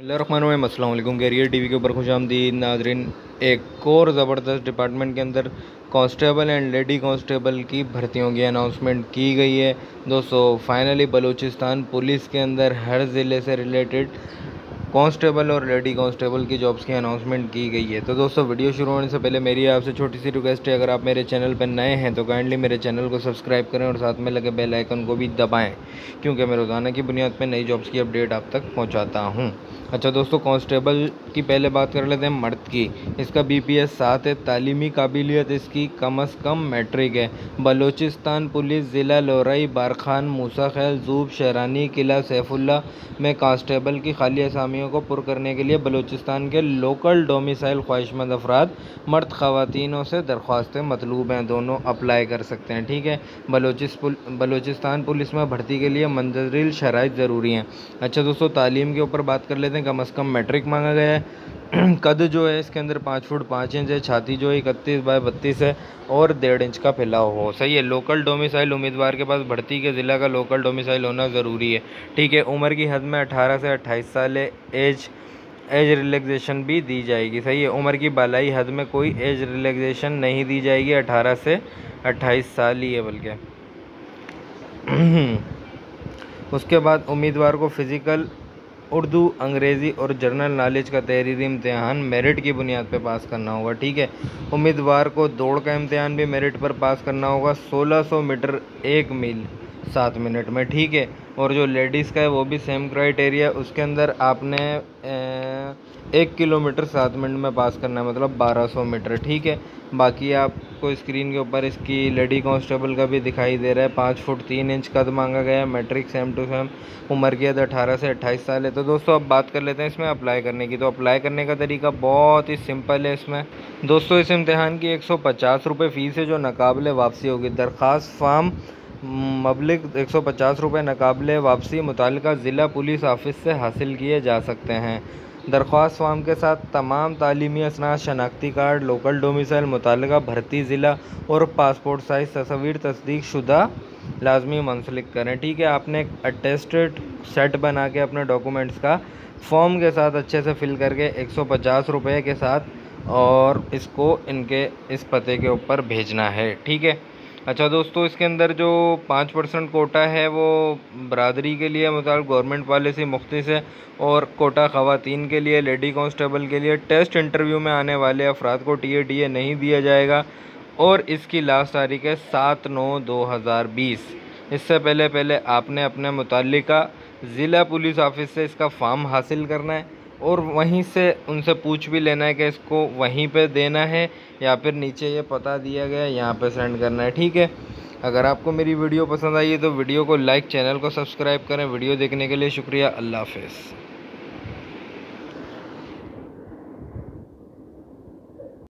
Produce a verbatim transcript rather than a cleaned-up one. बिस्मिल्लाहिर्रहमानिर्रहीम, अस्सलाम वालेकुम। कैरियर टीवी के ऊपर खुशामदीद नाज़रीन। एक और ज़बरदस्त डिपार्टमेंट के अंदर कांस्टेबल एंड लेडी कांस्टेबल की भर्तियों की अनाउंसमेंट की गई है। दोस्तों फाइनली बलूचिस्तान पुलिस के अंदर हर ज़िले से रिलेटेड कांस्टेबल और लेडी कांस्टेबल की जॉब्स की अनाउंसमेंट की गई है। तो दोस्तों वीडियो शुरू होने से पहले मेरी आपसे छोटी सी रिक्वेस्ट है, अगर आप मेरे चैनल पर नए हैं तो काइंडली मेरे चैनल को सब्सक्राइब करें और साथ में लगे बेल आइकन को भी दबाएं, क्योंकि मैं रोज़ाना की बुनियाद पर नई जॉब्स की अपडेट आप तक पहुँचाता हूँ। अच्छा दोस्तों, कांस्टेबल की पहले बात कर लेते हैं मर्द की। इसका बी पी एस सात है। तालीमी काबिलियत इसकी कम अज़ कम मैट्रिक है। बलूचिस्तान पुलिस ज़िला लोराई, बारखान, मूसा खैल, ज़ोब, शहरानी, किला सैफुल्ला में कांस्टेबल की खाली असामियों को पुर करने के लिए बलूचिस्तान के लोकल डोमिसाइल ख्वाहिशमंद अफराद मर्द खवातीनों से दरख्वास्तें मतलूब हैं। दोनों अप्लाई कर सकते हैं, ठीक है। बलूचिस पुल, बलूचिस्तान पुलिस में भर्ती के लिए मंज़िल शराइत ज़रूरी हैं। अच्छा दोस्तों, तालीम के ऊपर बात कर लेते हैं। कम अज़ कम मैट्रिक मांगा गया है। कद जो है इसके अंदर पाँच फुट पाँच इंच है। छाती जो है इकतीस बाय बत्तीस है और डेढ़ इंच का फैलाव हो, सही है। लोकल डोमिसाइल उम्मीदवार के पास भर्ती के ज़िला का लोकल डोमिसाइल होना ज़रूरी है, ठीक है। उम्र की हद में अठारह से अट्ठाईस साल है। एज एज रिलैक्सेशन भी दी जाएगी, सही है। उम्र की बालाई हद में कोई एज रिलैक्सेशन नहीं दी जाएगी। अठारह से अट्ठाईस साल ही है बल्कि। उसके बाद उम्मीदवार को फिज़िकल, उर्दू, अंग्रेज़ी और जनरल नॉलेज का तहरीरी इम्तहान मेरिट की बुनियाद पर पास करना होगा, ठीक है। उम्मीदवार को दौड़ का इम्तहान भी मेरिट पर पास करना होगा। सोलह सौ मीटर एक मील सात मिनट में, ठीक है। और जो लेडीज़ का है वो भी सेम क्राइटेरिया। उसके अंदर आपने एक किलोमीटर सात मिनट में पास करना है, मतलब बारह सौ मीटर, ठीक है। बाकी आपको स्क्रीन के ऊपर इसकी लेडी कांस्टेबल का भी दिखाई दे रहा है। पाँच फुट तीन इंच कद मांगा गया है। Matric same to same. उम्र की हद अठारह से अट्ठाईस साल है। तो दोस्तों अब बात कर लेते हैं इसमें अप्लाई करने की। तो अप्लाई करने का तरीका बहुत ही सिंपल है। इसमें दोस्तों इस इम्तहान की एक सौ पचास रुपये फ़ीस है, जो नाकाबिले वापसी होगी। दरख्वास्त फार्म मब्लिक एक सौ पचास रुपये नाकाबिले वापसी मुतालिका ज़िला पुलिस ऑफिस से हासिल किए जा सकते हैं। दरख्वास्त फॉर्म के साथ तमाम तालीमी असनाद, शनाख्ती कार्ड, लोकल डोमिसाइल, मुतालिका भर्ती ज़िला और पासपोर्ट साइज़ तस्वीर तस्दीक शुदा लाजमी मुंसलिक करें, ठीक है। आपने एक अटेस्टेड सेट बना के अपने डॉक्यूमेंट्स का फॉर्म के साथ अच्छे से फिल करके एक सौ पचास रुपये के साथ और इसको इनके इस पते के ऊपर भेजना है, ठीक है। अच्छा दोस्तों, इसके अंदर जो पाँच परसेंट कोटा है वो बरादरी के लिए, मतलब गवर्नमेंट पॉलिसी मुख्तिस है। और कोटा ख़वातीन के लिए, लेडी कांस्टेबल के लिए टेस्ट इंटरव्यू में आने वाले अफराद को टी ए डी ए नहीं दिया जाएगा। और इसकी लास्ट तारीख है सात नौ दो हज़ार बीस। इससे पहले पहले आपने अपने मुतालिका ज़िला पुलिस ऑफिस से इसका फॉर्म हासिल करना है और वहीं से उनसे पूछ भी लेना है कि इसको वहीं पे देना है या फिर नीचे ये पता दिया गया है यहाँ पे सेंड करना है, ठीक है। अगर आपको मेरी वीडियो पसंद आई है तो वीडियो को लाइक, चैनल को सब्सक्राइब करें। वीडियो देखने के लिए शुक्रिया। अल्लाह हाफ़िज़।